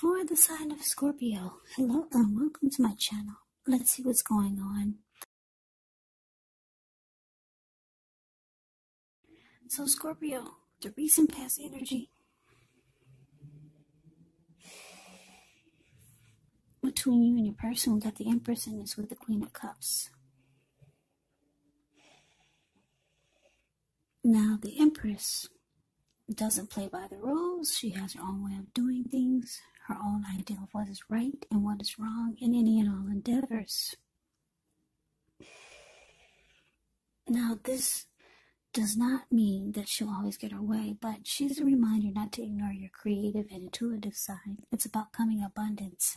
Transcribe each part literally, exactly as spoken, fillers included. for the sign of Scorpio. Hello and welcome to my channel. Let's see what's going on. So Scorpio, the recent past energy between you and your person, we got the Empress and it's with the Queen of Cups. Now the Empress doesn't play by the rules. She has her own way of doing things, her own idea of what is right and what is wrong in any and all endeavors. Now this does not mean that she'll always get her way, but she's a reminder not to ignore your creative and intuitive side. It's about coming abundance.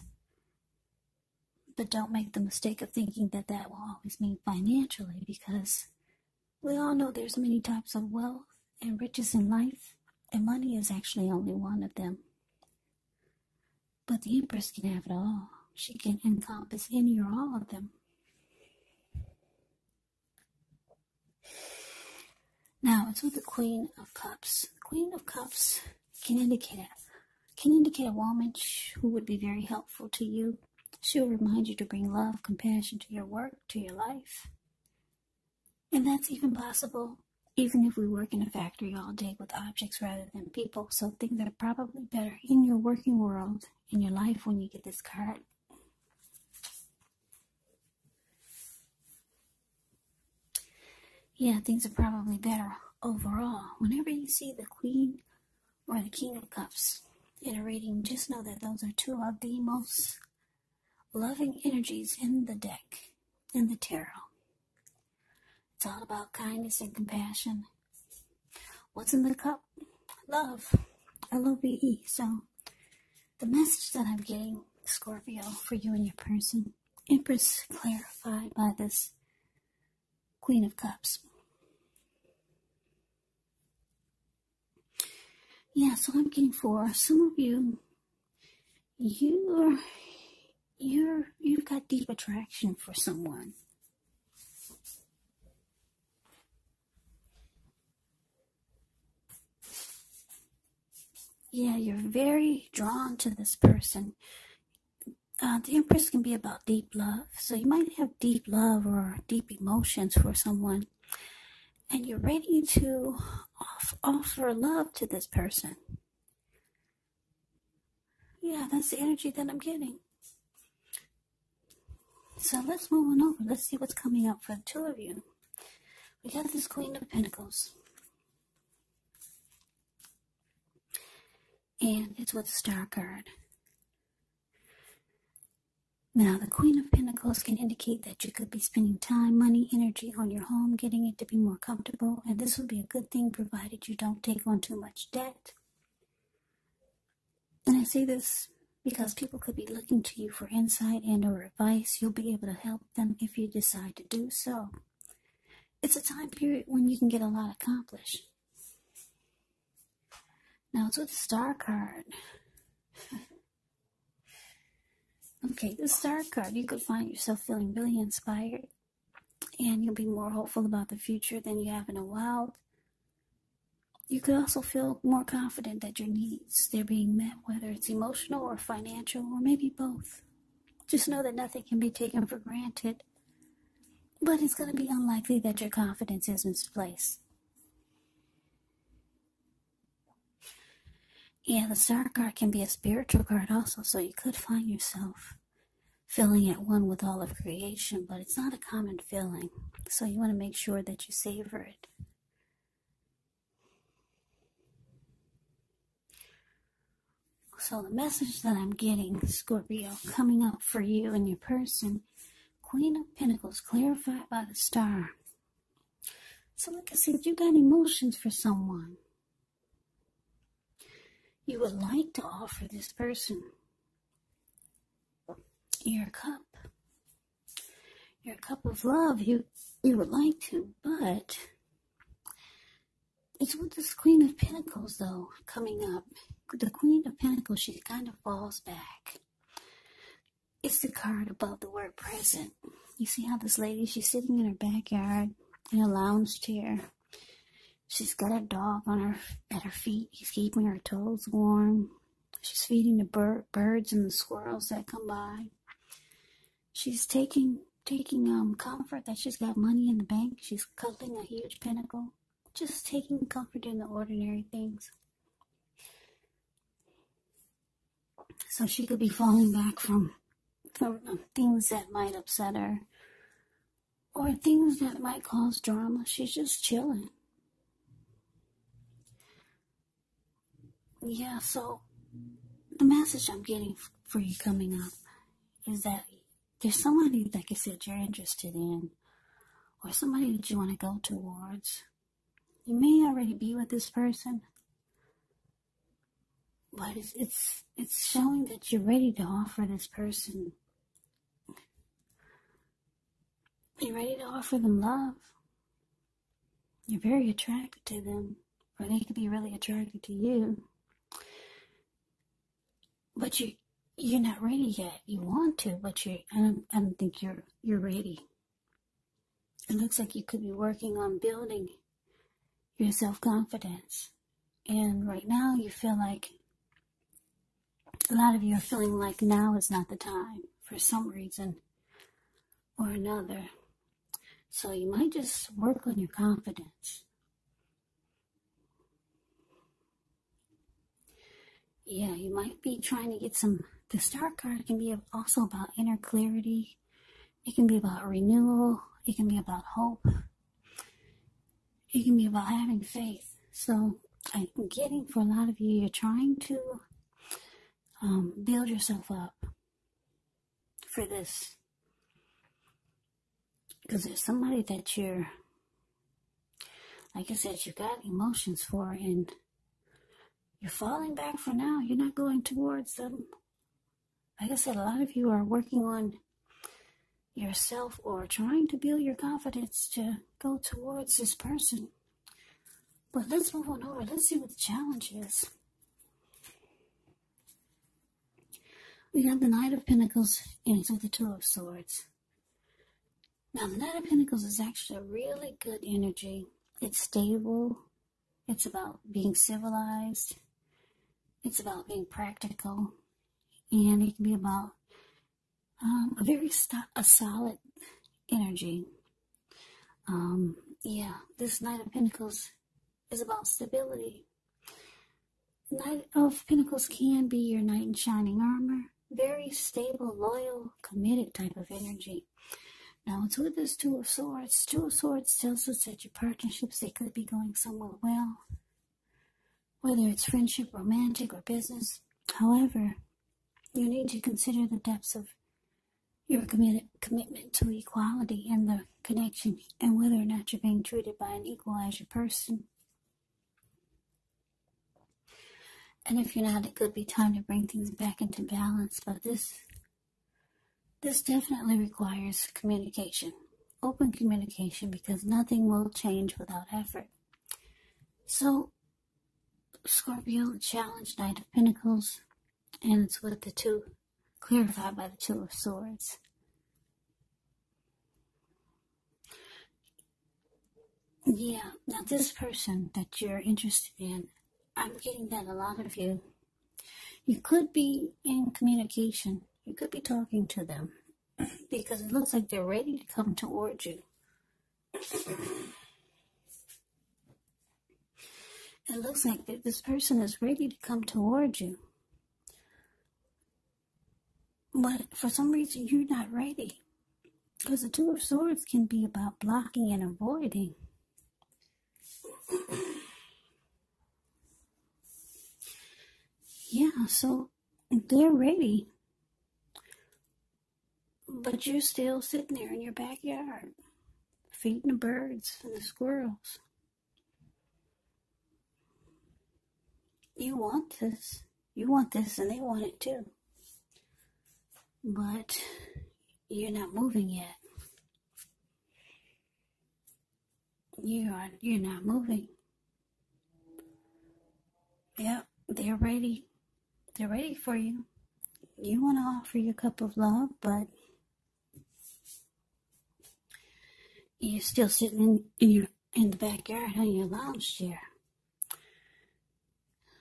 But don't make the mistake of thinking that that will always mean financially, because we all know there's many types of wealth and riches in life, and money is actually only one of them. But the Empress can have it all. She can encompass any or all of them. Now it's with the Queen of Cups. The Queen of Cups can indicate a, can indicate a woman who would be very helpful to you. She'll remind you to bring love, compassion to your work, to your life. And that's even possible even if we work in a factory all day with objects rather than people. So things that are probably better in your working world, in your life, when you get this card. Yeah, things are probably better overall. Whenever you see the Queen or the King of Cups in a reading, just know that those are two of the most loving energies in the deck, in the tarot. It's all about kindness and compassion. What's in the cup? Love. L O V E. So, the message that I'm getting, Scorpio, for you and your person, Empress clarified by this Queen of Cups. Yeah, so I'm getting for some of you, you're, you're, you've got deep attraction for someone. Yeah, you're very drawn to this person. Uh, the Empress can be about deep love. So you might have deep love or deep emotions for someone, and you're ready to off offer love to this person. Yeah, that's the energy that I'm getting. So let's move on over. Let's see what's coming up for the two of you. We got this Queen of Pentacles. And it's with the Star card. Now, the Queen of Pentacles can indicate that you could be spending time, money, energy on your home, getting it to be more comfortable. And this would be a good thing, provided you don't take on too much debt. And I say this because people could be looking to you for insight and or advice. You'll be able to help them if you decide to do so. It's a time period when you can get a lot accomplished. Now it's with the Star card. Okay, the Star card, you could find yourself feeling really inspired, and you'll be more hopeful about the future than you have in a while. You could also feel more confident that your needs, they're being met, whether it's emotional or financial, or maybe both. Just know that nothing can be taken for granted, but it's going to be unlikely that your confidence is misplaced. Yeah, the Star card can be a spiritual card also, so you could find yourself feeling at one with all of creation, but it's not a common feeling, so you want to make sure that you savor it. So the message that I'm getting, Scorpio, coming up for you and your person, Queen of Pentacles, clarified by the Star. So like I said, you got emotions for someone. You would like to offer this person your cup, your cup of love. You you would like to, but it's with this Queen of Pentacles, though, coming up. The Queen of Pentacles, she kind of falls back. It's the card above the word present. You see how this lady, she's sitting in her backyard in a lounge chair. She's got a dog on her, at her feet. He's keeping her toes warm. She's feeding the bir birds and the squirrels that come by. She's taking taking um comfort that she's got money in the bank. She's cuddling a huge pinnacle, just taking comfort in the ordinary things. So she could be falling back from, from um, things that might upset her or things that might cause drama. She's just chilling. Yeah, so the message I'm getting for you coming up is that there's somebody, like I said, you're interested in, or somebody that you want to go towards. You may already be with this person, but it's it's, it's showing that you're ready to offer this person. You're ready to offer them love. You're very attracted to them, or they could be really attracted to you. But you, you're not ready yet. You want to, but you, I don't, I don't think you're, you're ready. It looks like you could be working on building your self-confidence. And right now you feel like, a lot of you are feeling like now is not the time for some reason or another. So you might just work on your confidence. Yeah, you might be trying to get some, the Star card can be also about inner clarity. It can be about renewal. It can be about hope. It can be about having faith. So I'm getting for a lot of you, you're trying to um, build yourself up for this. Because there's somebody that you're, like I said, you got emotions for, and you're falling back for now. You're not going towards them. Like I said, a lot of you are working on yourself or trying to build your confidence to go towards this person. But let's move on over. Let's see what the challenge is. We got the Knight of Pentacles, and it's with the Two of Swords. Now, the Knight of Pentacles is actually a really good energy. It's stable. It's about being civilized. It's about being practical, and it can be about um, a very st a solid energy. Um, yeah, this Knight of Pentacles is about stability. Knight of Pentacles can be your knight in shining armor, very stable, loyal, committed type of energy. Now, it's with this Two of Swords. Two of Swords tells us that your partnerships, they could be going somewhat well, whether it's friendship, romantic, or business. However, you need to consider the depths of your committed commitment to equality and the connection, and whether or not you're being treated by an equal as your person. And if you're not, it could be time to bring things back into balance, but this... This definitely requires communication, open communication, because nothing will change without effort. So, Scorpio, challenge Knight of Pentacles, and it's with the two, clarified by the Two of Swords. Yeah, now this person that you're interested in, I'm getting that a lot of you. You could be in communication. You could be talking to them, because it looks like they're ready to come towards you. It looks like this person is ready to come towards you. But for some reason, you're not ready. Because the Two of Swords can be about blocking and avoiding. Yeah, so they're ready. But you're still sitting there in your backyard, feeding the birds and the squirrels. You want this. You want this, and they want it too. But you're not moving yet. You are, you're not moving. Yep, they're ready. They're ready for you. You want to offer your cup of love, but you're still sitting in, in, your, in the backyard on your lounge chair.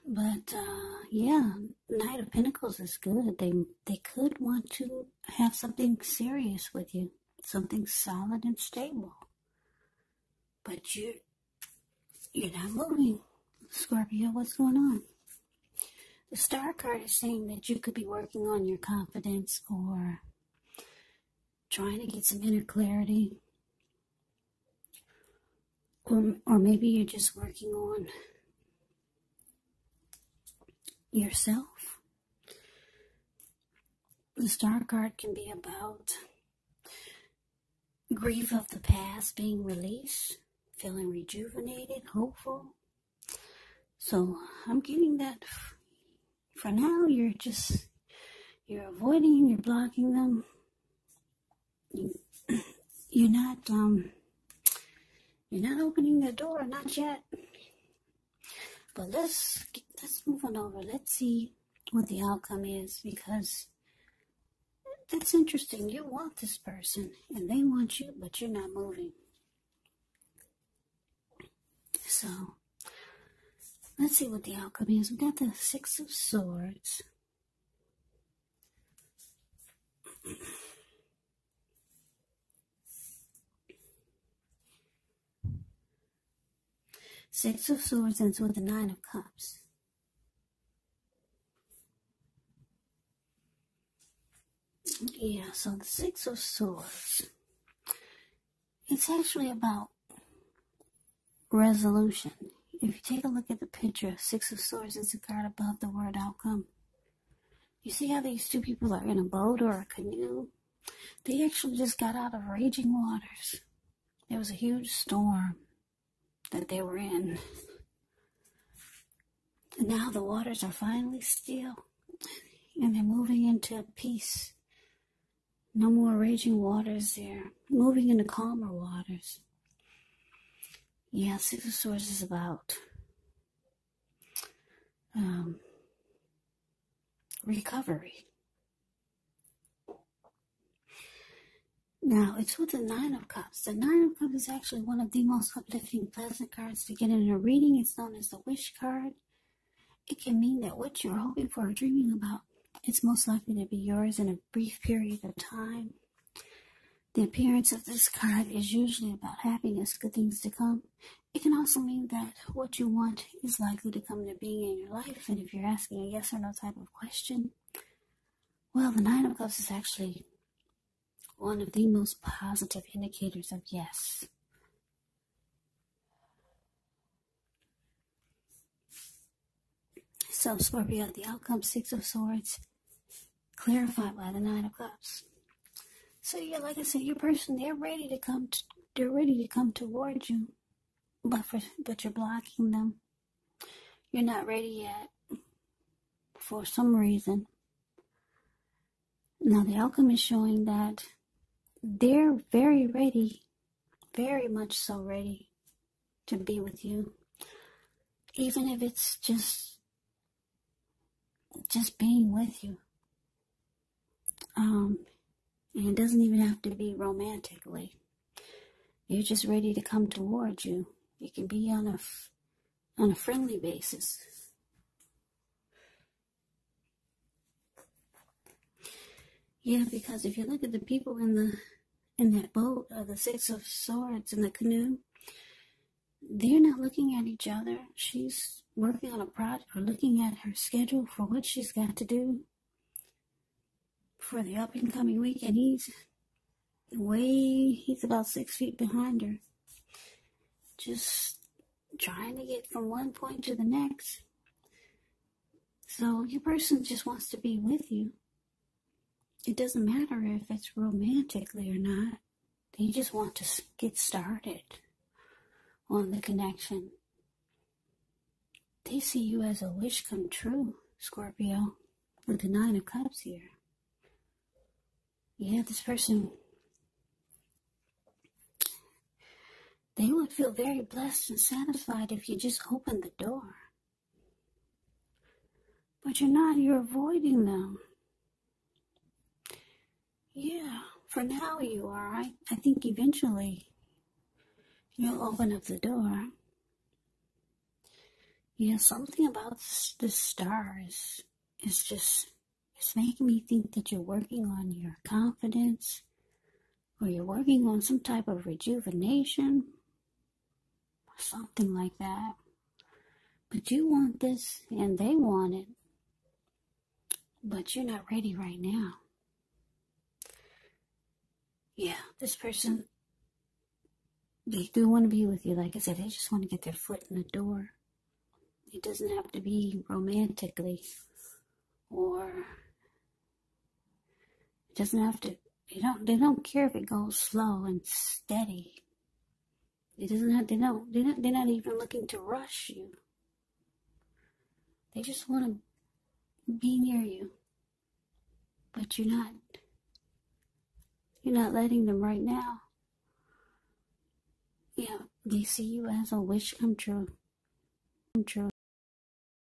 But uh, yeah, Knight of Pentacles is good. They they could want to have something serious with you, something solid and stable. But you you're not moving, Scorpio. What's going on? The Star card is saying that you could be working on your confidence or trying to get some inner clarity. Or, or maybe you're just working on yourself. The Star card can be about grief of the past being released, feeling rejuvenated, hopeful. So I'm getting that for now. You're just, you're avoiding, you're blocking them. You, you're not, um, you're not opening the door, not yet. But let's, let's move on over. Let's see what the outcome is, because that's interesting. You want this person, and they want you, but you're not moving. So, let's see what the outcome is. We got the Six of Swords. Six of Swords ends with the Nine of Cups. Yeah, so the Six of Swords, it's actually about resolution. If you take a look at the picture, Six of Swords is the card above the word outcome. You see how these two people are in a boat or a canoe? They actually just got out of raging waters. There was a huge storm that they were in. And now the waters are finally still, and they're moving into peace. No more raging waters there. Moving into calmer waters. Yeah, Six of Swords is about um, recovery. Now, it's with the Nine of Cups. The Nine of Cups is actually one of the most uplifting, pleasant cards to get in a reading. It's known as the wish card. It can mean that what you're hoping for or dreaming about, it's most likely to be yours in a brief period of time. The appearance of this card is usually about happiness, good things to come. It can also mean that what you want is likely to come to being in your life. And if you're asking a yes or no type of question, well, the Nine of Cups is actually one of the most positive indicators of yes. So Scorpio, the outcome, Six of Swords, clarified by the Nine of Cups. So yeah, like I said, your person, they're ready to come to, they're ready to come towards you, but for, but you're blocking them. You're not ready yet, for some reason. Now the outcome is showing that they're very ready, very much so ready to be with you. Even if it's just, just being with you. Um, and it doesn't even have to be romantically. You're just ready to come towards you. It can be on a, on a friendly basis. Yeah, because if you look at the people in the in that boat, or the Six of Swords in the canoe, they're not looking at each other. She's working on a project or looking at her schedule for what she's got to do for the up and coming week, and he's way, he's about six feet behind her, just trying to get from one point to the next. So your person just wants to be with you. It doesn't matter if it's romantically or not. They just want to get started on the connection. They see you as a wish come true, Scorpio, with the Nine of Cups here. Yeah, this person, they would feel very blessed and satisfied if you just opened the door. But you're not, you're avoiding them. Yeah, for now you are. I, I think eventually you'll open up the door. Yeah, something about the stars is just, it's making me think that you're working on your confidence, or you're working on some type of rejuvenation, or something like that. But you want this, and they want it, but you're not ready right now. Yeah, this person, they do want to be with you. Like I said, they just want to get their foot in the door. It doesn't have to be romantically, or it doesn't have to, they don't, they don't care if it goes slow and steady. It doesn't have, they don't, they're not, they're not even looking to rush you. They just want to be near you, but you're not, you're not letting them right now. Yeah, they see you as a wish come true. Come true.